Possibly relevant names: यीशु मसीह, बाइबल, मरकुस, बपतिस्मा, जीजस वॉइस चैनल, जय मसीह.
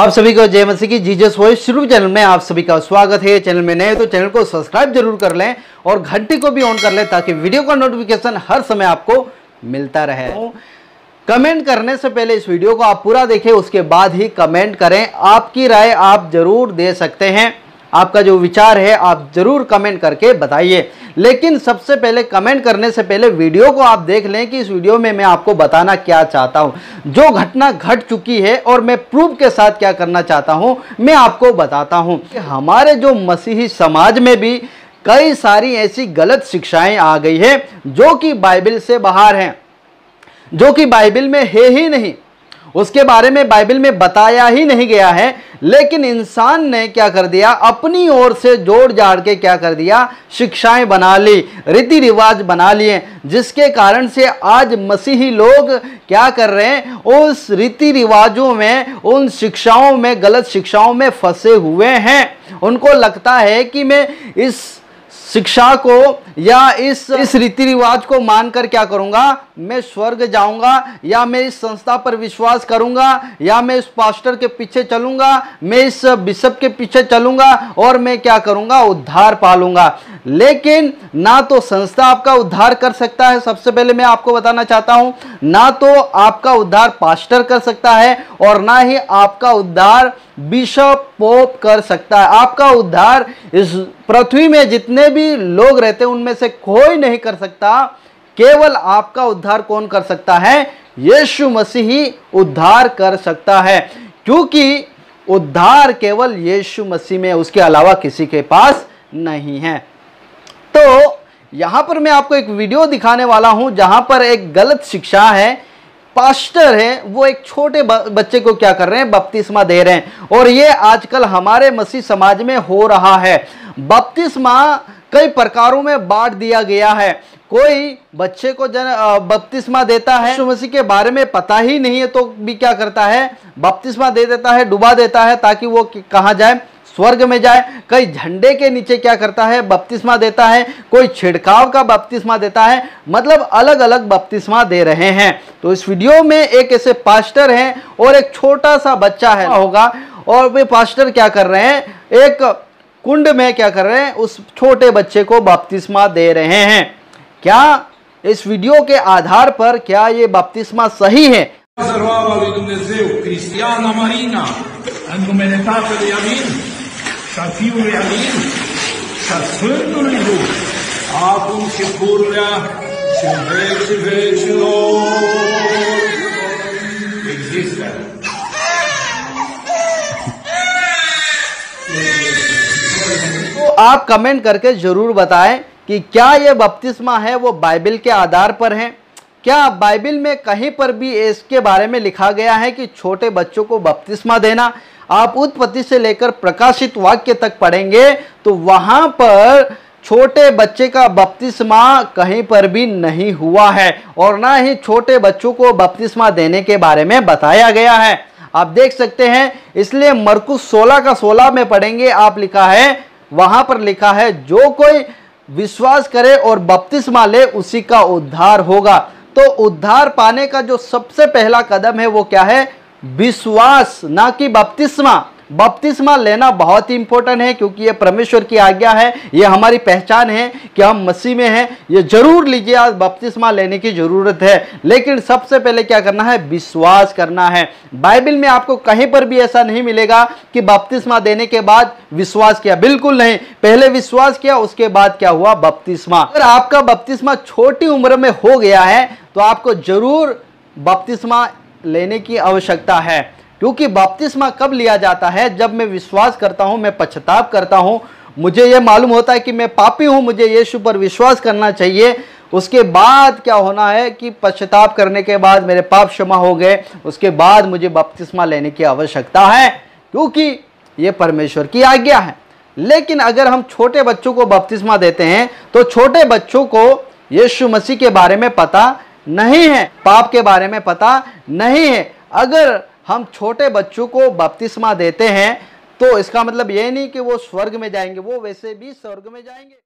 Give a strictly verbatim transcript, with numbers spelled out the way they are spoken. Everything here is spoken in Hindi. आप सभी को जय मसीह की जीजस वॉइस चैनल में आप सभी का स्वागत है। चैनल में नए तो चैनल को सब्सक्राइब जरूर कर लें और घंटी को भी ऑन कर लें ताकि वीडियो का नोटिफिकेशन हर समय आपको मिलता रहे। कमेंट करने से पहले इस वीडियो को आप पूरा देखें, उसके बाद ही कमेंट करें। आपकी राय आप जरूर दे सकते हैं, आपका जो विचार है आप जरूर कमेंट करके बताइए। लेकिन सबसे पहले कमेंट करने से पहले वीडियो को आप देख लें कि इस वीडियो में मैं आपको बताना क्या चाहता हूं, जो घटना घट चुकी है और मैं प्रूफ के साथ क्या करना चाहता हूं मैं आपको बताता हूं। हमारे जो मसीही समाज में भी कई सारी ऐसी गलत शिक्षाएं आ गई है जो कि बाइबल से बाहर हैं, जो कि बाइबल में है ही नहीं, उसके बारे में बाइबल में बताया ही नहीं गया है। लेकिन इंसान ने क्या कर दिया, अपनी ओर से जोड़ जाड़ के क्या कर दिया, शिक्षाएं बना ली, रीति रिवाज बना लिए, जिसके कारण से आज मसीही लोग क्या कर रहे हैं, उस रीति रिवाजों में, उन शिक्षाओं में, गलत शिक्षाओं में फंसे हुए हैं। उनको लगता है कि मैं इस शिक्षा को या इस इस रीति रिवाज को मानकर क्या करूंगा, मैं स्वर्ग जाऊंगा, या मैं इस संस्था पर विश्वास करूंगा, या मैं इस पास्टर के पीछे चलूंगा, मैं इस बिशप के पीछे चलूंगा और मैं क्या करूंगा, उद्धार पा लूंगा। लेकिन ना तो संस्था आपका उद्धार कर सकता है, सबसे पहले मैं आपको बताना चाहता हूं, ना तो आपका उद्धार पास्टर कर सकता है और ना ही आपका उद्धार बिशप पोप कर सकता है। आपका उद्धार इस पृथ्वी में जितने भी लोग रहते हैं उनमें से कोई नहीं कर सकता। केवल आपका उद्धार कौन कर सकता है, यीशु मसीह ही उद्धार कर सकता है, क्योंकि उद्धार केवल यीशु मसीह में, उसके अलावा किसी के पास नहीं है। तो यहां पर मैं आपको एक वीडियो दिखाने वाला हूं जहां पर एक गलत शिक्षा है, पास्टर है, वो एक छोटे बच्चे को क्या कर रहे हैं, बपतिस्मा दे रहे हैं। और ये आजकल हमारे मसीह समाज में हो रहा है। बपतिस्मा कई प्रकारों में बांट दिया गया है। कोई बच्चे को जन बपतिस्मा देता है, यीशु मसीह के बारे में पता ही नहीं है तो भी क्या करता है, बपतिस्मा दे देता है, डुबा देता है ताकि वो कहाँ जाए, स्वर्ग में जाए। कई झंडे के नीचे क्या करता है, बपतिस्मा देता है, कोई छिड़काव का बपतिस्मा देता है, मतलब अलग अलग बपतिस्मा दे रहे हैं। तो इस वीडियो में एक ऐसे पास्टर हैं और एक छोटा सा बच्चा है होगा, और वे पास्टर क्या कर रहे हैं, एक कुंड में क्या कर रहे हैं, उस छोटे बच्चे को बपतिस्मा दे रहे हैं। क्या इस वीडियो के आधार पर क्या ये बपतिस्मा सही है? तो आप कमेंट करके जरूर बताएं कि क्या ये बपतिस्मा है वो बाइबल के आधार पर है। क्या बाइबल में कहीं पर भी इसके बारे में लिखा गया है कि छोटे बच्चों को बपतिस्मा देना? आप उत्पत्ति से लेकर प्रकाशित वाक्य तक पढ़ेंगे तो वहां पर छोटे बच्चे का बपतिस्मा कहीं पर भी नहीं हुआ है और ना ही छोटे बच्चों को बपतिस्मा देने के बारे में बताया गया है। आप देख सकते हैं, इसलिए मरकुस सोलह का सोलह में पढ़ेंगे आप, लिखा है, वहां पर लिखा है, जो कोई विश्वास करे और बपतिस्मा ले उसी का उद्धार होगा। तो उद्धार पाने का जो सबसे पहला कदम है वो क्या है, विश्वास, ना कि बपतिस्मा। बपतिस्मा लेना बहुत ही इंपॉर्टेंट है क्योंकि ये परमेश्वर की आज्ञा है, ये हमारी पहचान है कि हम मसीह में हैं। ये जरूर लीजिए, आज बपतिस्मा लेने की जरूरत है। लेकिन सबसे पहले क्या करना है, विश्वास करना है। बाइबल में आपको कहीं पर भी ऐसा नहीं मिलेगा कि बपतिस्मा देने के बाद विश्वास किया, बिल्कुल नहीं। पहले विश्वास किया, उसके बाद क्या हुआ, बपतिस्मा। अगर आपका बपतिस्मा छोटी उम्र में हो गया है तो आपको जरूर बपतिस्मा लेने की आवश्यकता है, क्योंकि बपतिस्मा कब लिया जाता है, जब मैं विश्वास करता हूं, मैं पश्चाताप करता हूं, मुझे यह मालूम होता है कि मैं पापी हूं, मुझे यीशु पर विश्वास करना चाहिए। उसके बाद क्या होना है कि पश्चाताप करने के बाद मेरे पाप क्षमा हो गए, उसके बाद मुझे बपतिस्मा लेने की आवश्यकता है, क्योंकि ये परमेश्वर की आज्ञा है। लेकिन अगर हम छोटे बच्चों को बपतिस्मा देते हैं तो छोटे बच्चों को यीशु मसीह के बारे में पता नहीं है, पाप के बारे में पता नहीं है। अगर हम छोटे बच्चों को बपतिस्मा देते हैं तो इसका मतलब ये नहीं कि वो स्वर्ग में जाएंगे, वो वैसे भी स्वर्ग में जाएंगे।